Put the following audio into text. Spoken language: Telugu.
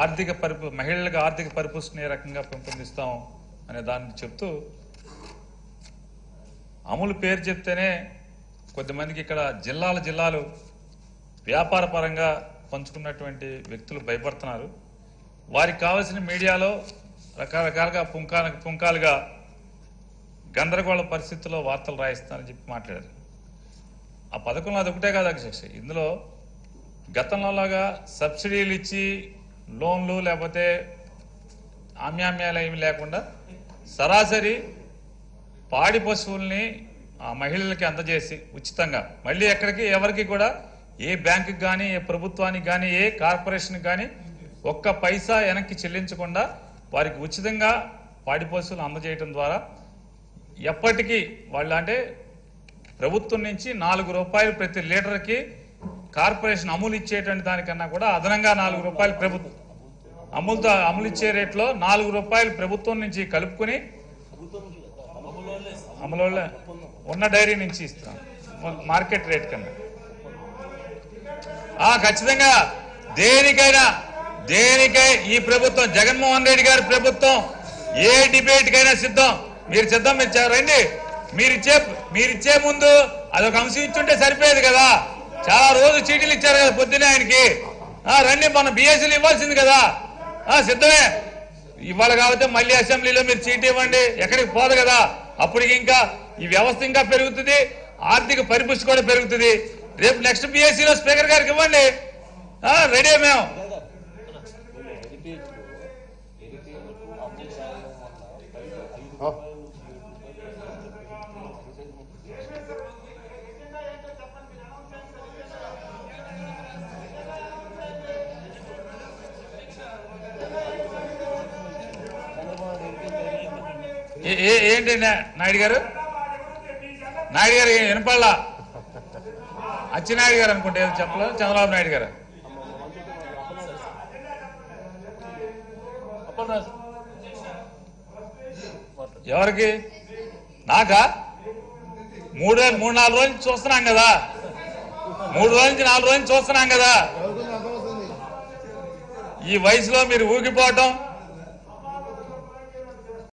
ఆర్థిక పరిపు మహిళలకు ఆర్థిక పరిపుష్టిని రకంగా పెంపొందిస్తాం అనే దాన్ని చెప్తూ అమలు పేరు చెప్తేనే కొంతమందికి ఇక్కడ జిల్లాలు వ్యాపారపరంగా పంచుకున్నటువంటి వ్యక్తులు భయపడుతున్నారు. వారికి కావాల్సిన మీడియాలో రకరకాలుగా పుంకాలుగా గందరగోళ పరిస్థితుల్లో వార్తలు రాయిస్తానని చెప్పి మాట్లాడారు. ఆ పథకంలో అదొకటే కాదు అధ్యక్ష, ఇందులో గతంలోలాగా సబ్సిడీలు ఇచ్చి లోన్లు లేకపోతే ఆమ్యామ్యాలు ఏమి లేకుండా సరాసరి పాడి పశువుల్ని ఆ మహిళలకి అందజేసి ఉచితంగా మళ్ళీ ఎక్కడికి ఎవరికి కూడా ఏ బ్యాంకుకి కానీ ఏ ప్రభుత్వానికి కానీ ఏ కార్పొరేషన్కి కానీ ఒక్క పైసా వెనక్కి చెల్లించకుండా వారికి ఉచితంగా పాడి పశువులు అందజేయడం ద్వారా ఎప్పటికీ వాళ్ళు అంటే ప్రభుత్వం నుంచి 4 రూపాయలు ప్రతి లీటర్కి కార్పొరేషన్ అమలు ఇచ్చేటువంటి దానికన్నా కూడా అదనంగా 4 రూపాయలు ప్రభుత్వం అమలుతో అమలు ఇచ్చే రేట్లో 4 రూపాయలు ప్రభుత్వం నుంచి కలుపుకుని అమలు ఉన్న డైరీ నుంచి ఇస్తాం మార్కెట్ రేట్ కన్నా. ఖచ్చితంగా దేనికైనా ఈ ప్రభుత్వం జగన్మోహన్ రెడ్డి గారి ప్రభుత్వం ఏ డిబేట్కైనా సిద్ధం. మీరు సిద్ధం రండి. మీరిచ్చే ముందు అదొక అంశం ఇచ్చుంటే సరిపోయేది కదా. చాలా రోజు చీటీలు ఇచ్చారు కదా పొద్దునే ఆయనకి. రండి, మన బిఎస్సీలు ఇవ్వాల్సింది కదా. సిద్ధమే ఇవ్వాలి కాబట్టి మళ్ళీ అసెంబ్లీలో మీరు చీటీ ఇవ్వండి, ఎక్కడికి పోదు కదా. అప్పటికి ఇంకా ఈ వ్యవస్థ ఇంకా పెరుగుతుంది, ఆర్థిక పరిపుష్టి కూడా పెరుగుతుంది. రేపు నెక్స్ట్ బిఎస్సీలో స్పీకర్ గారికి ఇవ్వండి, రెడీ మేము. ఏంటి నాయుడు గారు వినపడలా? అచ్చెన్నాయుడు గారు అనుకుంటే చెప్పలేదు, చంద్రబాబు నాయుడు గారు. ఎవరికి? నాకా? 3-4 రోజులు చూస్తున్నాం కదా, 3-4 రోజులు చూస్తున్నాం కదా. ఈ వయసులో మీరు ఊగిపోవటం